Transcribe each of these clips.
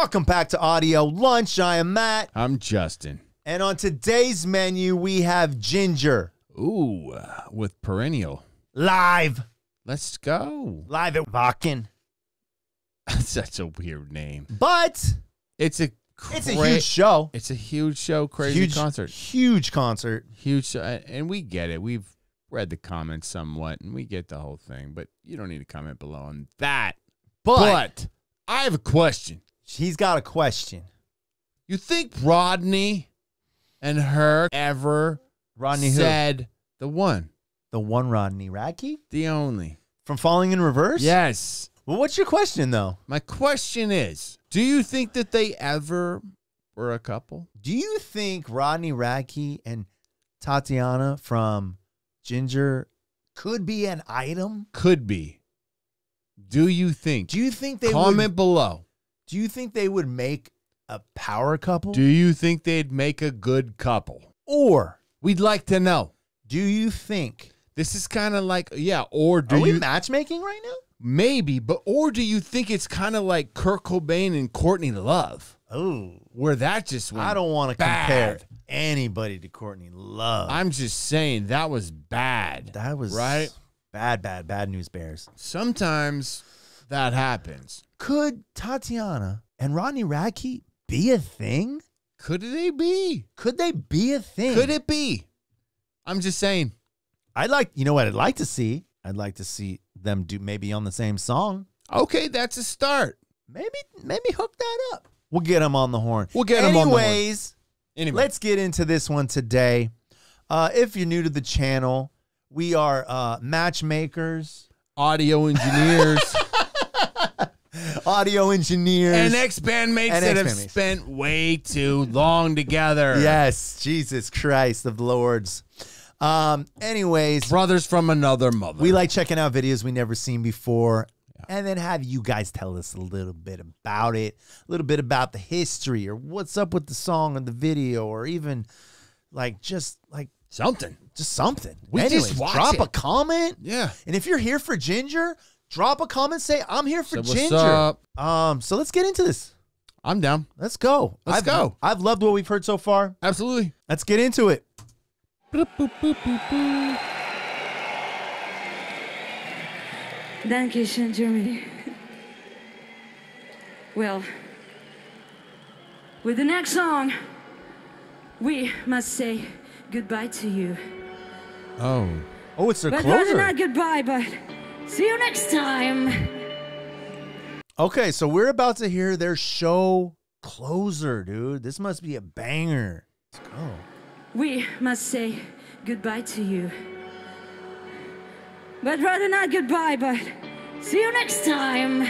Welcome back to Audio Lunch. I am Matt. I'm Justin. And on today's menu, we have Jinjer. Ooh, with Perennial. Live. Let's go. Live at Wacken. That's such a weird name. But it's a huge show. It's a huge show, crazy huge, concert. Huge concert. Huge show. And we get it. We've read the comments somewhat, and we get the whole thing. But you don't need to comment below on that. But I have a question. He's got a question. You think Rodney and her ever Rodney said who? The one Rodney Radke? The only. From Falling in Reverse? Yes. Well, what's your question, though? My question is, do you think that they ever were a couple? Do you think Rodney Radke and Tatiana from Jinjer could be an item? Could be. Do you think? Do you think they comment below. Do you think they would make a power couple? Do you think they'd make a good couple? Or we'd like to know. Do you think this is kind of like or do we matchmaking right now? Maybe, but or do you think it's kind of like Kurt Cobain and Courtney Love? Oh, where that just went I don't want to compare anybody to Courtney Love. I'm just saying that was bad. That was right. Bad news bears. Sometimes that happens. Could Tatiana and Rodney Radke be a thing? Could they be? Could they be a thing? Could it be? I'm just saying. You know what I'd like to see? I'd like to see them do maybe on the same song. Okay, that's a start. Maybe hook that up. We'll get them on the horn. We'll get them on the horn. Anyway, let's get into this one today. If you're new to the channel, we are matchmakers, audio engineers. Audio engineers and ex-bandmates that have spent way too long together. Yes, Jesus Christ of Lords. Anyways, brothers from another mother. We like checking out videos we never seen before, and then have you guys tell us a little bit about it, a little bit about the history, or what's up with the song or the video, or even like something, just something. Anyways, just drop a comment. Yeah, and if you're here for Jinjer. Drop a comment, say, I'm here for Jinjer. What's up? So let's get into this. I'm down. Let's go. Let's go. I've loved what we've heard so far. Absolutely. Let's get into it. Boop, boop, boop, boop, boop. Danke schön, Germany. Well, with the next song, we must say goodbye to you. Oh. Oh, it's a closer. Well, not goodbye, but... see you next time. Okay, so we're about to hear their show closer, dude. This must be a banger. Let's go. We must say goodbye to you. But rather not goodbye, but see you next time.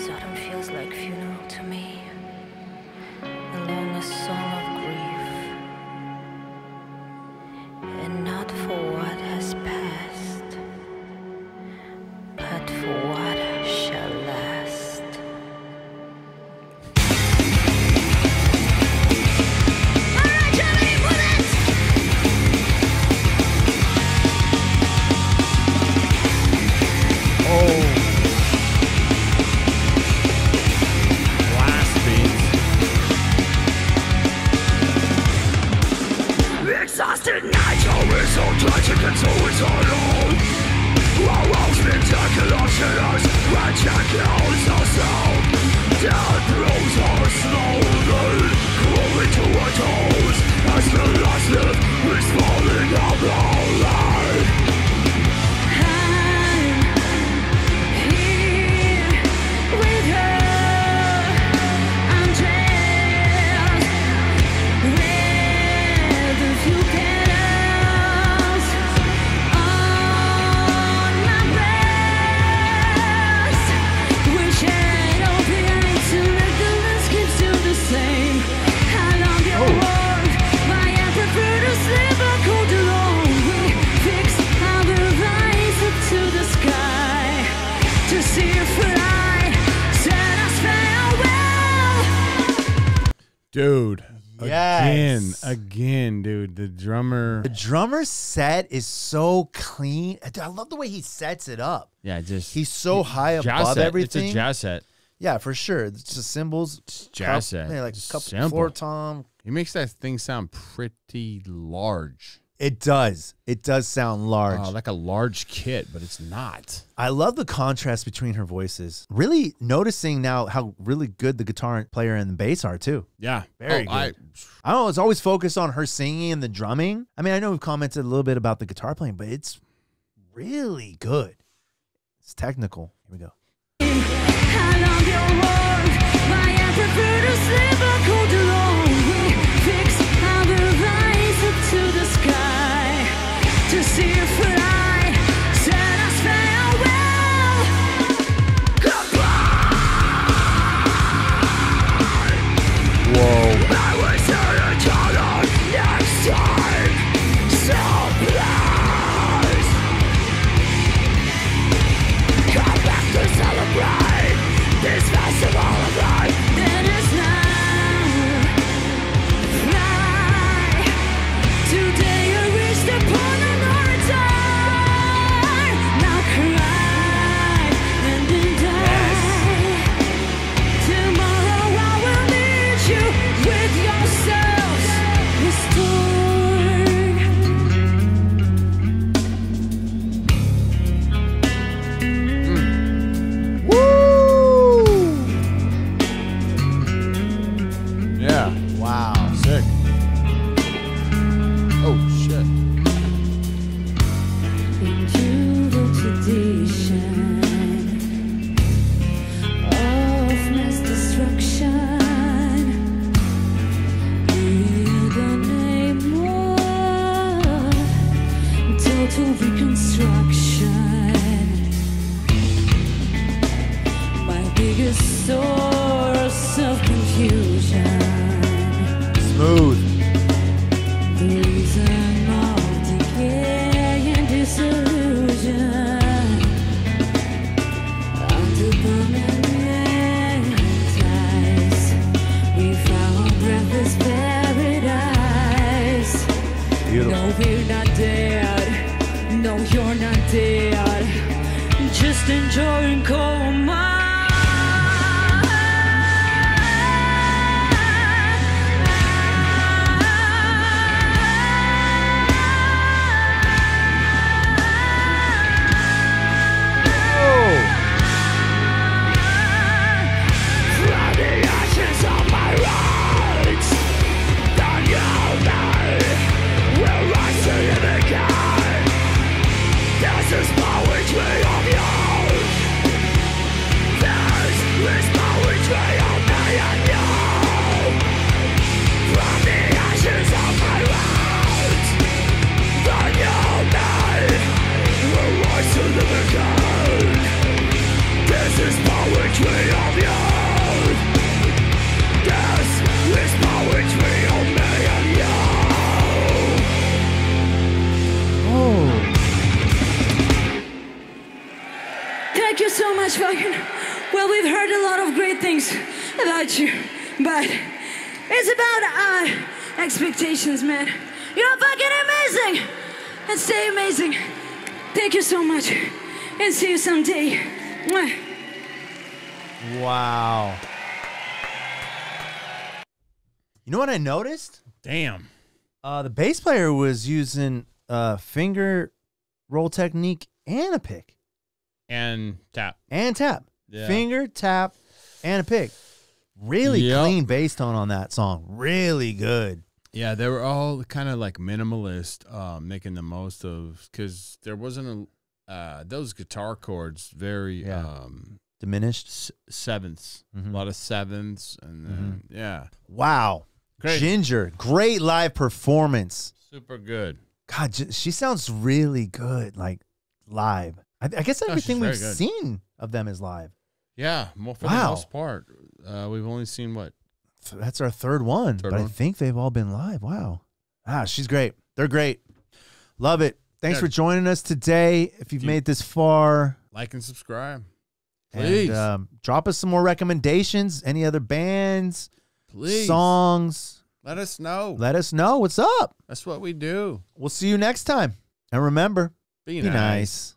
Sodom feels like funeral to me. The longest song of not for what has passed, but for what shall last. All right, Germany, with it! Oh. Last beat. Exhausted night. It's so tragic and so it's all alone. Our world's been taken off to us. We're taking ours ourselves. Death blows us slowly, crawling to our toes. As the last lift is falling up our life. I'm here with her. I'm dressed with a few candles. Dude, Yes. Again, dude. The drummer set is so clean. Dude, I love the way he sets it up. Yeah, just he's so high above everything. It's a jazz set. Yeah, for sure. It's just cymbals. It's jazz set. Yeah, like a couple floor tom. He makes that thing sound pretty large. It does. It does sound large. Oh, like a large kit, but it's not. I love the contrast between her voices. Really noticing now how really good the guitar player and the bass are, too. Yeah. Very good. I don't know. It's always focused on her singing and the drumming. I mean, I know we've commented a little bit about the guitar playing, but it's really good. It's technical. Here we go. I love your world. My prefer to sleep or cold alone. We fix our eyes up to the sky to see you fly. Set us farewell. Goodbye. Whoa. I was in a tunnel next time. So please come back to celebrate. This festival of life that is now. Today I reached the point of no return. Now cry and then die. Tomorrow I will meet you with yourselves restored. Yeah. Wow. Sick. Oh, shit. Into the tradition of mass destruction in the name of total reconstruction. My biggest source of confusion. Smooth. Beautiful. No, we're not dead. No, you're not dead. Just enjoying coma. Man, you're fucking amazing, and stay amazing. Thank you so much, and see you someday. Wow. You know what I noticed? Damn. The bass player was using finger roll technique and a pick. And tap. And tap. Yeah. Finger, tap, and a pick. Really clean bass tone on that song. Really good. Yeah, they were all kind of like minimalist, making the most of, because there wasn't a, those guitar chords, very diminished sevenths, a lot of sevenths, and then, wow, great. Jinjer, great live performance, super good. God, she sounds really good, like live. I guess everything we've seen of them is live. Yeah, well, for the most part, we've only seen what. That's our third one, but I think they've all been live. Wow. Ah, she's great. They're great. Love it. Thanks for joining us today. If you've made this far, like and subscribe. Please. And, drop us some more recommendations. Any other bands, please. Songs. Let us know. Let us know what's up. That's what we do. We'll see you next time. And remember, be nice.